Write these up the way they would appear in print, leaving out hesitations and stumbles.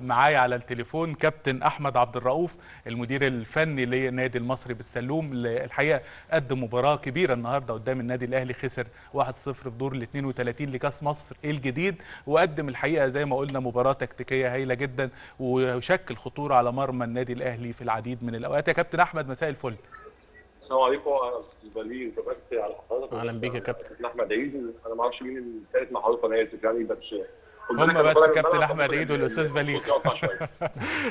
معايا على التليفون كابتن أحمد عبد الرؤوف المدير الفني لنادي المصري بالسلوم. الحقيقة قدم مباراة كبيرة النهاردة قدام النادي الاهلي، خسر 1-0 في دور ال 32 لكاس مصر الجديد، وقدم الحقيقة زي ما قلنا مباراة تكتيكية هايلة جدا وشكل خطورة على مرمى النادي الاهلي في العديد من الأوقات. يا كابتن أحمد مساء الفل. السلام عليكم. انا بليم كابتن على حضرتك. اهلا بيك يا كابتن احمد عيد. انا ما اعرفش مين الثالث مع حضرتك، انا اسف يعني بس هم بس كابتن احمد عيد والاستاذ بليغ.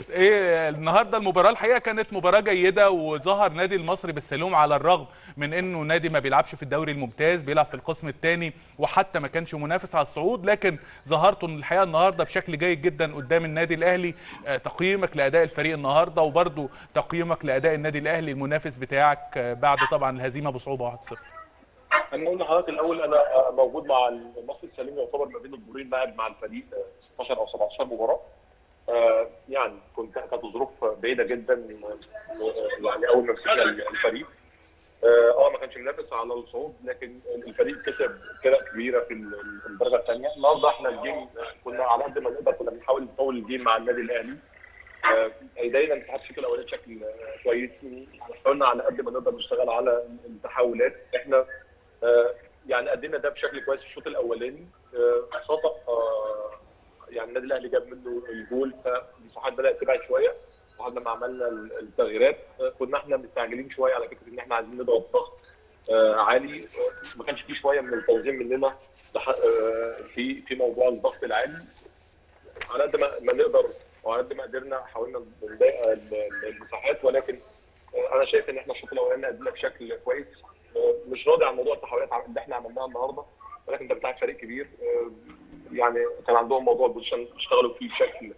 ايه النهارده المباراه الحقيقه كانت مباراه جيده، وظهر نادي المصري بالسلوم على الرغم من انه نادي ما بيلعبش في الدوري الممتاز، بيلعب في القسم الثاني وحتى ما كانش منافس على الصعود، لكن ظهرته الحقيقه النهارده بشكل جيد جدا قدام النادي الاهلي. تقييمك لاداء الفريق النهارده وبرده تقييمك لاداء النادي الاهلي المنافس بتاعك بعد طبعا الهزيمه بصعوبه 1-0. انا اقول لحضرتك الاول انا موجود مع المصري السليم، يعتبر ما بين الدورين لاعب مع الفريق 16 او 17 مباراه. يعني كانت ظروف بعيده جدا يعني اول ما مسكنا الفريق. ما كانش منافس على الصعود، لكن الفريق كسب فرق كبيره في الدرجه الثانيه. النهارده احنا الجيم كنا على قد ما نقدر، كنا بنحاول نطول الجيم مع النادي الاهلي. دايما التحول الشكل الاولاني شكل كويس، حاولنا على قد ما نقدر نشتغل على التحولات. احنا يعني قدمنا ده بشكل كويس في الشوط الاولاني. صدق يعني النادي الاهلي جاب منه الجول، فالمساحات بدات تبعد شويه. وبعد ما عملنا التغييرات كنا احنا مستعجلين شويه على فكره ان احنا عايزين نضغط ضغط عالي. ما كانش فيه شويه من التنظيم مننا في موضوع الضغط العالي. على قد ما نقدر وعلى قد ما قدرنا حاولنا نضيق المساحات، ولكن انا شايف ان احنا الشوط الاولاني قدمنا بشكل كويس. مش راضي عن موضوع التحولات اللي احنا عملناها النهارده، ولكن ده بتاع فريق كبير. يعني كان عندهم موضوع البوزيشن اشتغلوا فيه بشكل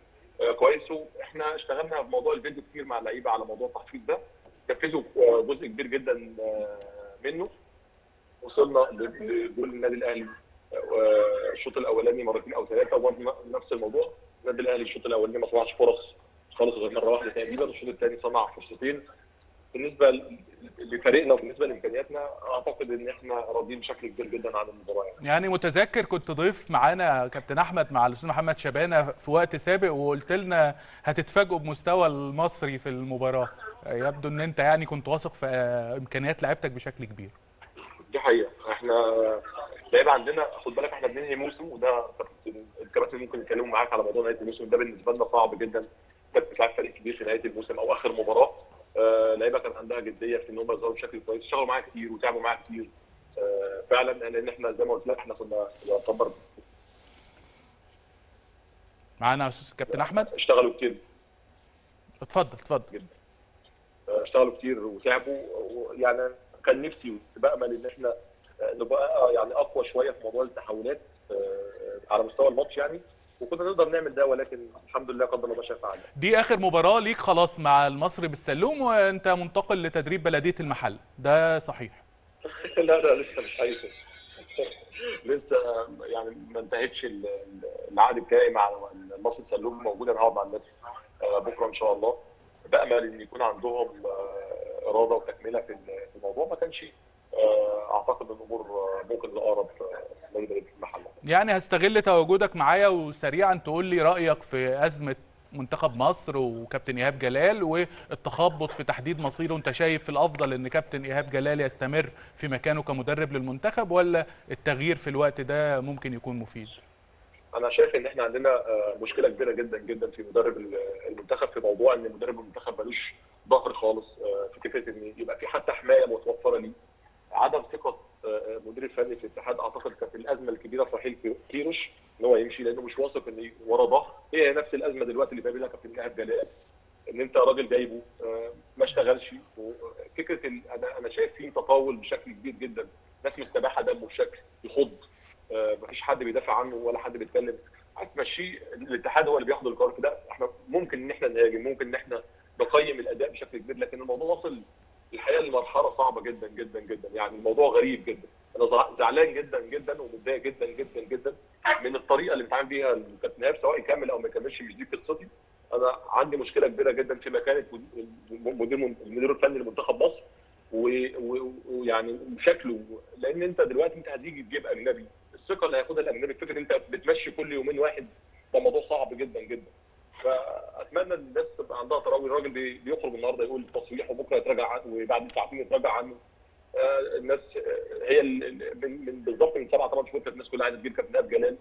كويس، واحنا اشتغلنا بموضوع الفيديو كتير مع اللعيبه على موضوع التحفيز ده، نفذوا جزء كبير جدا منه. وصلنا لجول النادي الاهلي الشوط الاولاني مرتين او ثلاثه، وبرضه نفس الموضوع. النادي الاهلي الشوط الاولاني ما صنعش فرص خالص غير مره واحده تقريبا، والشوط الثاني صنع فرصتين. بالنسبه لفريقنا وبالنسبه لامكانياتنا اعتقد ان احنا راضيين بشكل كبير جدا عن المباراه. يعني متذكر كنت ضيف معانا كابتن احمد مع الاستاذ محمد شبانه في وقت سابق، وقلت لنا هتتفاجئوا بمستوى المصري في المباراه. يبدو ان انت يعني كنت واثق في امكانيات لعيبتك بشكل كبير. دي حقيقه، احنا اللعيبه عندنا خد بالك احنا بننهي موسم، وده الكباتن ممكن يتكلموا معاك على موضوع نهايه الموسم ده. بالنسبه لنا صعب جدا انك تلعب فريق كبير في نهايه الموسم او اخر مباراه. لعيبه كان عندها جديه في ان هم يظهروا بشكل كويس، اشتغلوا معايا كتير وتعبوا معايا كتير فعلا، لان احنا زي ما قلت لك احنا كنا يعتبر معانا كابتن احمد اشتغلوا كتير. اتفضل جدا. اشتغلوا كتير وتعبوا، يعني كان نفسي بامل ان احنا نبقى يعني اقوى شويه في موضوع التحولات على مستوى الماتش يعني، وكنا نقدر نعمل ده، ولكن الحمد لله قدر الله ما شاء فعل. دي اخر مباراه ليك خلاص مع المصري بالسلوم، وانت منتقل لتدريب بلديه المحل، ده صحيح؟ لا لسه مش حقيقي. لسه يعني ما انتهتش العقد بتاعي مع المصري بالسلوم. موجود، انا هقعد مع الناس بكره ان شاء الله. بامل ان يكون عندهم اراده وتكمله في الموضوع. ما كانش اعتقد ان الامور ممكن اقرب من بلديه المحل. يعني هستغل تواجدك معايا وسريعا تقول لي رايك في ازمه منتخب مصر وكابتن ايهاب جلال والتخبط في تحديد مصيره. انت شايف الافضل ان كابتن ايهاب جلال يستمر في مكانه كمدرب للمنتخب، ولا التغيير في الوقت ده ممكن يكون مفيد؟ انا شايف ان احنا عندنا مشكله كبيره جدا جدا في مدرب المنتخب، في موضوع ان مدرب المنتخب ملوش ظهر خالص، في فكره ان يبقى في حتى حمايه متوفره ليه. عدم ثقه مدير الفني في الاتحاد اعتقد كانت الازمه الكبيره في رحيل كيروش، ان هو يمشي لانه مش واثق ان ورا ضهر. هي نفس الازمه دلوقتي اللي بيقابلها كابتن ايهاب جلال، ان انت راجل جايبه ما اشتغلش. فكره انا شايف فيه تطاول بشكل كبير جدا، ناس مستباحه دمه بشكل يخض، مفيش حد بيدافع عنه ولا حد بيتكلم. هتمشيه الاتحاد هو اللي بياخد القرار في ده. احنا ممكن ان احنا نهاجم، ممكن ان احنا نقيم الاداء بشكل كبير، لكن الموضوع وصل الحقيقه لمرحله صعبه جدا جدا جدا. يعني الموضوع غريب جدا. انا زعلان جدا جدا ومتضايق جدا جدا جدا من الطريقه اللي بيتعامل بيها الكابتن ايهاب، سواء يكمل او ما يكملش مش دي قصتي. انا عندي مشكله كبيره جدا في مكانه المدير الفني لمنتخب مصر، ويعني شكله. لان انت دلوقتي انت هتيجي تجيب اجنبي، الثقه اللي هياخدها الاجنبي، فكره انت بتمشي كل يومين واحد، ده موضوع صعب جدا جدا. اتمنى ان الناس تبقى عندها تراوي. الراجل بيخرج النهارده يقول تصريح وبكره يتراجع عنه وبعد ساعتين يتراجع عنه. الناس هي بالظبط من 7-8 شهور كانت الناس كلها عايزه تجيب كابتن إيهاب جلال،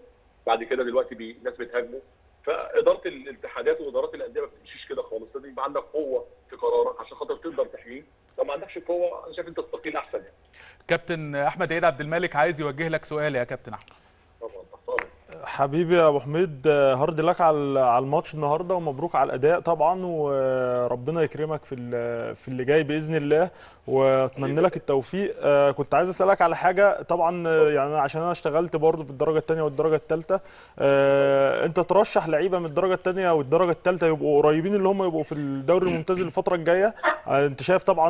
بعد كده دلوقتي الناس بتهاجمه. فاداره الاتحادات وادارات الانديه ما بتمشيش كده خالص، لازم يبقى عندك قوه في قرارك عشان خاطر تقدر تحميه. لو ما عندكش قوه انا شايف انت تستقيل احسن يعني. كابتن احمد عيد عبد الملك عايز يوجه لك سؤال يا كابتن احمد. حبيبي يا ابو حميد، هارد لك على الماتش النهارده ومبروك على الاداء طبعا، وربنا يكرمك في اللي جاي باذن الله، واتمنى لك التوفيق. كنت عايز اسالك على حاجه طبعا، يعني عشان انا اشتغلت برضه في الدرجه الثانيه والدرجه الثالثه. انت ترشح لعيبه من الدرجه الثانيه والدرجه الثالثه يبقوا قريبين اللي هم يبقوا في الدوري الممتاز الفتره الجايه؟ انت شايف طبعا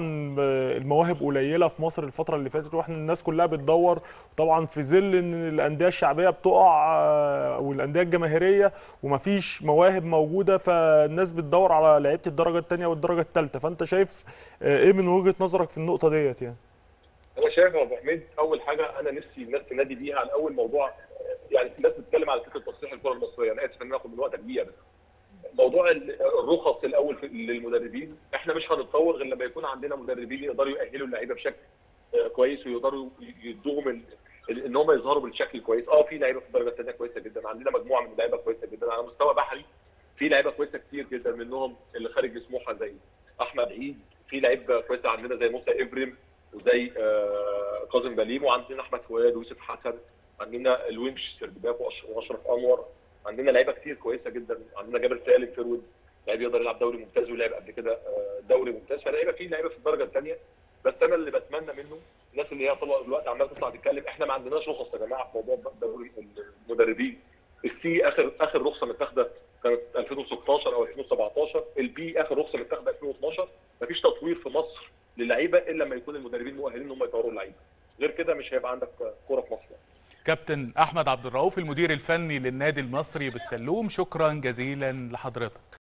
المواهب قليله في مصر الفتره اللي فاتت، واحنا الناس كلها بتدور طبعا في ظل ان الانديه الشعبيه بتقع والانديه الجماهيريه ومفيش مواهب موجوده، فالناس بتدور على لعيبه الدرجه الثانيه والدرجه الثالثه. فانت شايف ايه من وجهه نظرك في النقطه ديت يعني؟ انا شايف يا ابو حميد، اول حاجه انا نفسي الناس تنادي بيها على اول موضوع، يعني الناس بتتكلم على فكره تصحيح الكره المصريه. انا اسف ان انا اخد من وقتك دي، موضوع الرخص الاول للمدربين. احنا مش هنتطور غير لما يكون عندنا مدربين يقدروا يؤهلوا اللعيبه بشكل كويس ويقدروا يدوهم ان هم يظهروا بالشكل كويس. في لعيبه في الدرجه الثانيه كويسه جدا، عندنا مجموعه من اللعيبه كويسه جدا على مستوى بحري، في لعيبه كويسه كتير جدا منهم اللي خارج سموحه زي احمد عيد، في لعيبه كويسه عندنا زي موسى ابريم وزي كاظم بليم، وعندنا احمد فؤاد ويوسف حسن، عندنا الونش سردباك واشرف انور، عندنا لعيبه كتير كويسه جدا، عندنا جابر سالك فيرود لعيب يقدر يلعب دوري ممتاز ولعب قبل كده دوري ممتاز. فلعيبه في لعيبه في الدرجه الثانيه، بس انا اللي بتمنى منه الناس اللي هي طول الوقت عماله تطلع تتكلم احنا ما عندناش رخص يا جماعه في موضوع دوري المدربين. السي اخر رخصه متاخده كانت 2016 او 2017، البي اخر رخصه متاخده 2012. مفيش تطوير في مصر للعيبه الا لما يكون المدربين مؤهلين ان هم يطوروا اللعيبه، غير كده مش هيبقى عندك كوره في مصر. كابتن احمد عبد الرؤوف المدير الفني للنادي المصري بالسلوم، شكرا جزيلا لحضرتك.